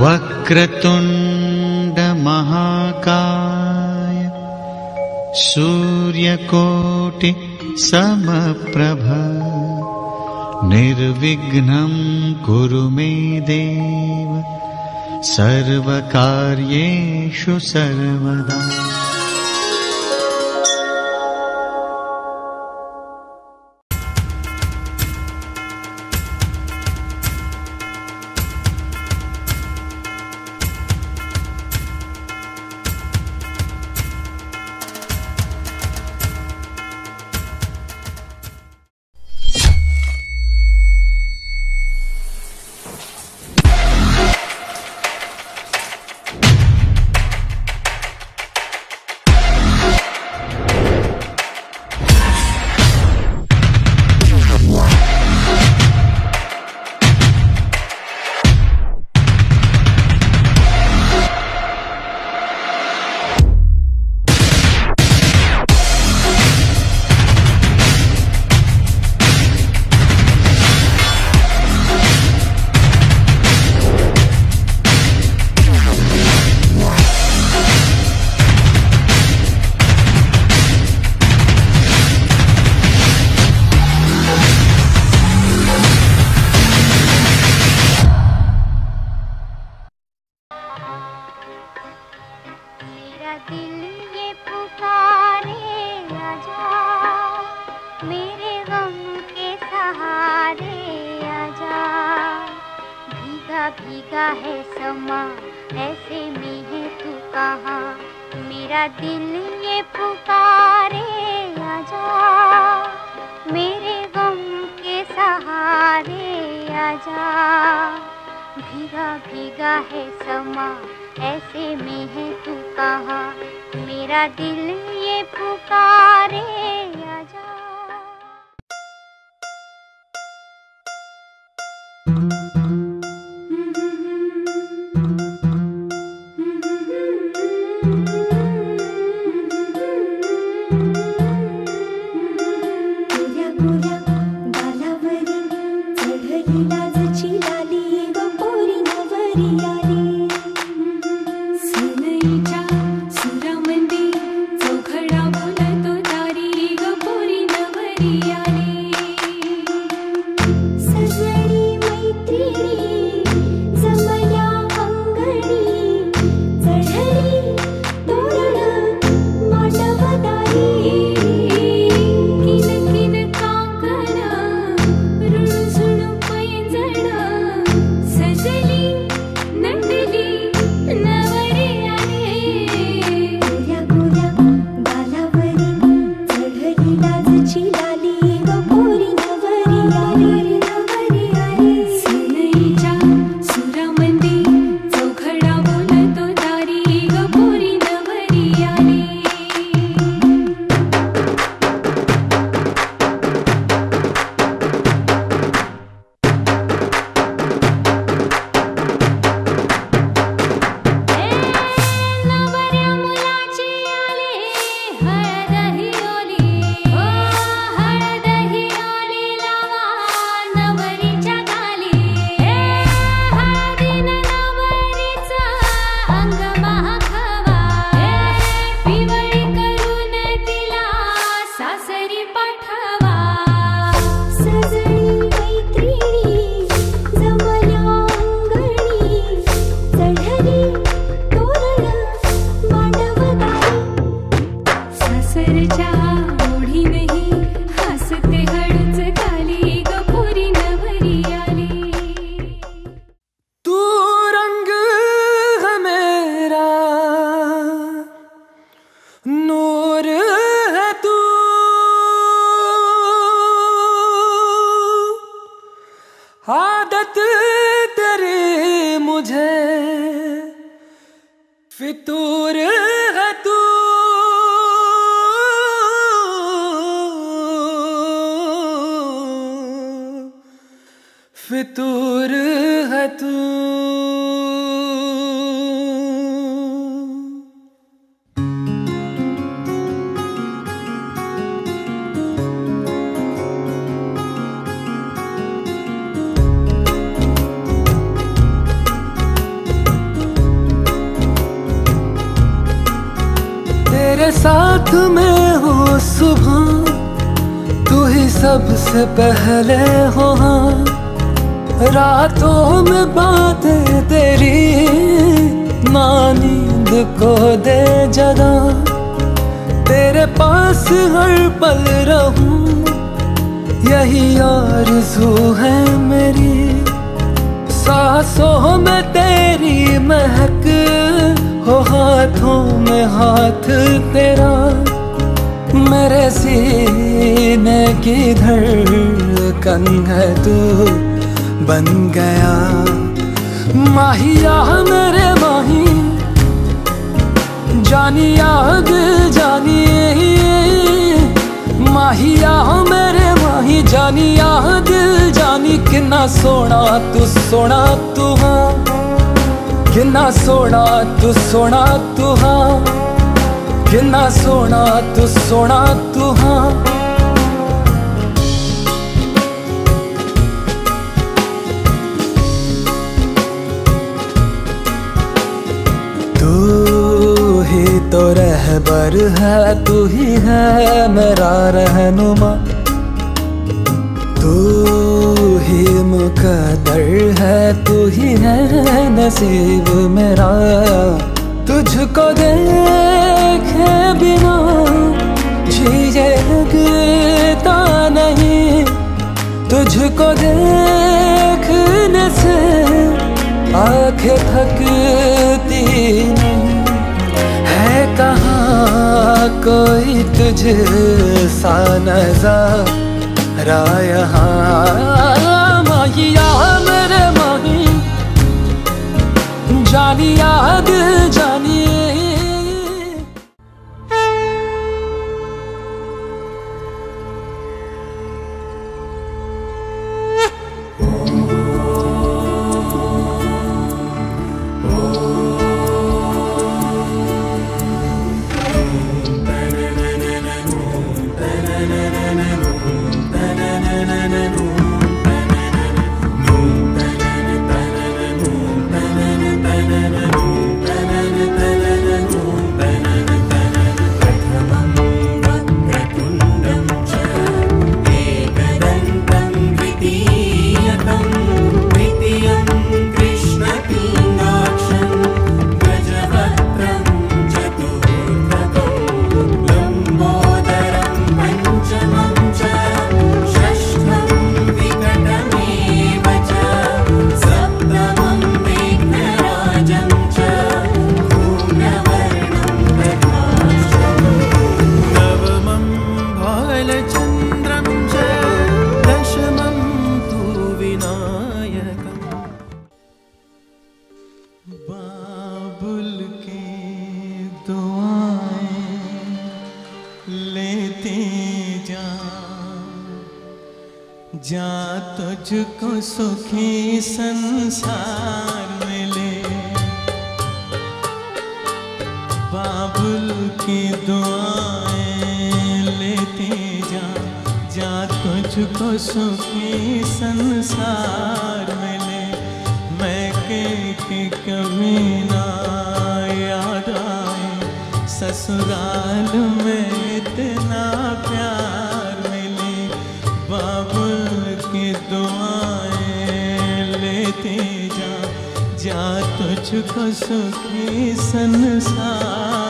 वक्रतुंड महाकाय सूर्यकोटि समप्रभ निर्विघ्नं कुरु मे देव सर्वकार्येषु सर्वदा। साथ में हो सुबह, तू ही सबसे पहले हो। रातों में बातें तेरी मानिंद को दे जगह, तेरे पास हर पल रहूं, यही आरज़ू है मेरी। सांसों में तेरी महक हो, हाथों में हाथ तेरा, मेरे सीने की धड़कन है तू बन गया। माहिया मेरे माही, जानिया दिल जानिए। माहिया मेरे माही, जानिया दिल जानी। किन्ना सोना तू, सोना तू हाँ। किन्ना सोना तू, सोना तू हाँ। किन्ना सोना तू, सोना तू हाँ। तो रहबर है तू ही है मेरा रहनुमा, तू ही मुकद्दर है तू ही है नसीब मेरा। तुझको देखे बिना जीने लगता नहीं, तुझको देखने से आँखें थकती नहीं। कहाँ कोई तुझ सा नज़ारा यहाँ। माहिया मेरे माही, जानिया दिल जानिए। जा तुझको सुखी संसार मिले, बाबुल की दुआएं लेते जा। जा तुझको सुखी संसार मिले, मैं के कभी ना याद आए। ससुराल में इतना प्यार मिले, बाबुल दुआएं लेते जा। जा तुझको सुखी संसार।